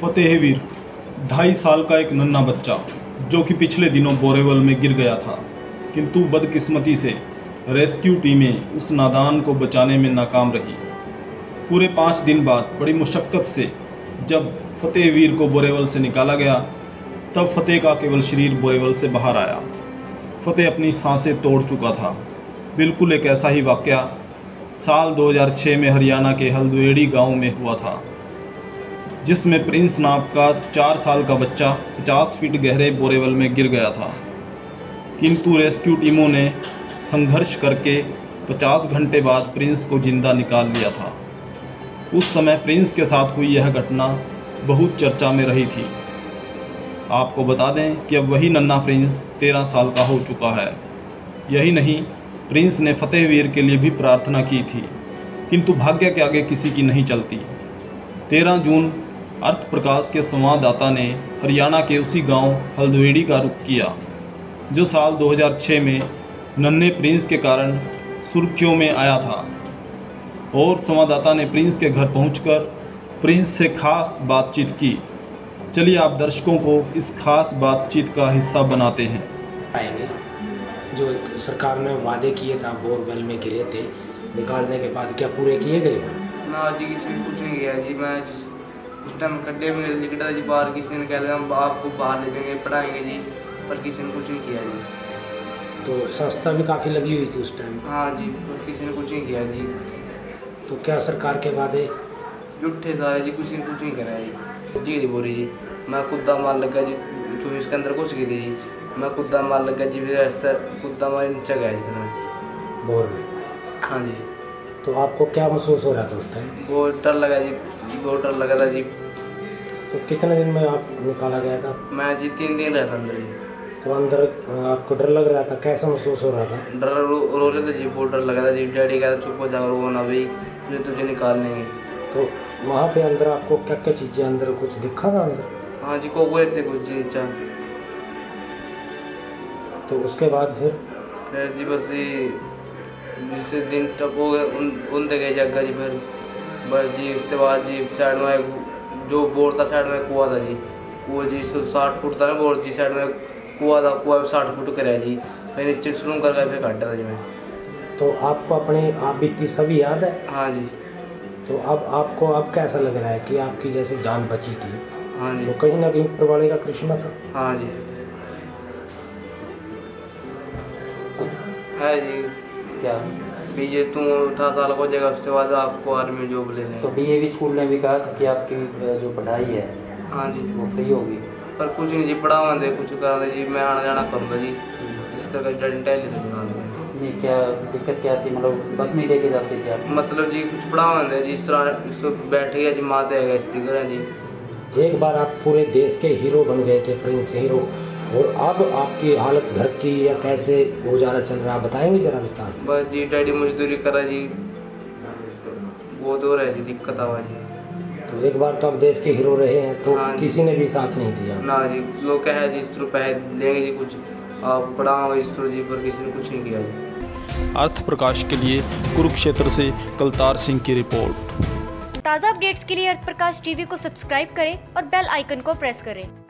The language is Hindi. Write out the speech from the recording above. फतेहवीर 2.5 साल का एक नन्हा बच्चा जो कि पिछले दिनों बोरेवल में गिर गया था, किंतु बदकिस्मती से रेस्क्यू टीमें उस नादान को बचाने में नाकाम रही। पूरे 5 दिन बाद बड़ी मुशक्क़त से जब फतेहवीर को बोरेवल से निकाला गया, तब फतेह का केवल शरीर बोरेवल से बाहर आया। फतेह अपनी सांसें तोड़ चुका था। बिल्कुल एक ऐसा ही वाक़या साल 2006 में हरियाणा के हल्दीवेड़ी गांव में हुआ था, जिसमें प्रिंस नाम का 4 साल का बच्चा 50 फीट गहरे बोरेवल में गिर गया था, किंतु रेस्क्यू टीमों ने संघर्ष करके 50 घंटे बाद प्रिंस को जिंदा निकाल लिया था। उस समय प्रिंस के साथ हुई यह घटना बहुत चर्चा में रही थी। आपको बता दें कि अब वही नन्हा प्रिंस 13 साल का हो चुका है। यही नहीं, प्रिंस ने फतेहवीर के लिए भी प्रार्थना की थी, किंतु भाग्य के आगे किसी की नहीं चलती। 13 जून अर्थ प्रकाश के संवाददाता ने हरियाणा के उसी गांव हल्दीवेड़ी का रुख किया, जो साल 2006 में नन्हे प्रिंस के कारण सुर्खियों में आया था। और संवाददाता ने प्रिंस के घर पहुंचकर प्रिंस से खास बातचीत की। चलिए आप दर्शकों को इस खास बातचीत का हिस्सा बनाते हैं। आएंगे जो सरकार ने वादे किए था, बोरवेल में गिरे थे, निकालने के बाद क्या पूरे किए गए? ना जी, किसी ने कुछ नहीं किया जी। मैं उस टाइम खड्डे में लिखा जी, बाहर किसी ने कहा हम आपको बाहर ले जाएंगे, पढ़ाएंगे जी, पर किसी ने कुछ नहीं किया जी। तो संस्था भी काफ़ी लगी हुई थी उस टाइम। हाँ जी, पर किसी ने कुछ नहीं किया जी। तो क्या सरकार के वादे झूठे सारे जी, कुछ नहीं कराया जी। जी जी बोरी जी, मैं कुदा मार लगा जी, 24 के अंदर कुछ की थी जी, मैं कुदा मार लगा जी, फिर ऐसा कुदा मारे नीचे गया जी मैं बोर में। हाँ जी। तो आपको क्या महसूस हो रहा था उस टाइम? बहुत डर लगा जी, बहुत डर लगा था जी। तो कितने दिन में आप निकाला गया था? मैं जी 3 दिन रहा था अंदर जी। तो अंदर आपको डर लग रहा था, कैसा महसूस हो रहा था? डर रो रहे थे जी, बहुत डर लगा था जी। डैडी कहता चुप हो जाओ, रो ना भाई, मुझे तुझे निकाल लेंगे। तो वहाँ पे अंदर आपको क्या क्या चीज़ें अंदर कुछ दिखा था अंदर? हाँ जी, कोकरोच थे कुछ जी। अच्छा, तो उसके बाद फिर जी बस जिससे दिन तक हो गए उन तक गए जगह जी। फिर बस जी उसके बाद जी साइड में जो बोर था, साइड में कुआ था जी। कुआ जी 60 फुट था ना बोर जी, साइड में कुआ था, कुआ 60 फुट कराया जी। फिर नीचे शुरू कर गया, फिर काटा था जी मैं। तो आपको अपनी आप बीती सभी याद है? हाँ जी। तो अब आपको अब कैसा लग रहा है कि आपकी जैसे जान बची थी? हाँ जी। तो कहीं ना कहीं प्रवाले का कृष्ण था। हाँ जी, है जी। क्या बीजे तू 18 साल को जगह उसके बाद आपको आर्मी जॉब ले लें। तो डीएवी स्कूल ने भी कहा था कि आपकी जो पढ़ाई है, हाँ जी, वो फ्री होगी, पर कुछ नहीं जी, पढ़ावा दे कुछ करा दे जी, मैं आना जाना करूँगा जी, इस करके। जी क्या दिक्कत क्या थी? मतलब बस नहीं लेके जाते थे आप? मतलब जी कुछ पढ़ावा है जी, इस तरह बैठ गया जी, माता है स्टिकर है जी। एक बार आप पूरे देश के हीरो बन गए थे, प्रिंस हीरो, और अब आपकी हालत घर की या कैसे गुजारा चल रहा है, बताएंगे जरा विस्तार से? बस जी डैडी मजदूरी करा जी, वो तो रहे जी, दिक्कत आवा जी। तो एक बार तो आप देश के हीरो रहे हैं, तो किसी ने भी साथ नहीं दिया ना जी? लोग कहे जी इस रुपये देंगे जी, कुछ आप पढ़ाओगे इस तरह जी, पर किसी ने कुछ नहीं किया जी। अर्थ प्रकाश के लिए कुरुक्षेत्र से कलतार सिंह की रिपोर्ट। ताज़ा अपडेट्स के लिए अर्थ प्रकाश टीवी को सब्सक्राइब करें और बेल आइकन को प्रेस करें।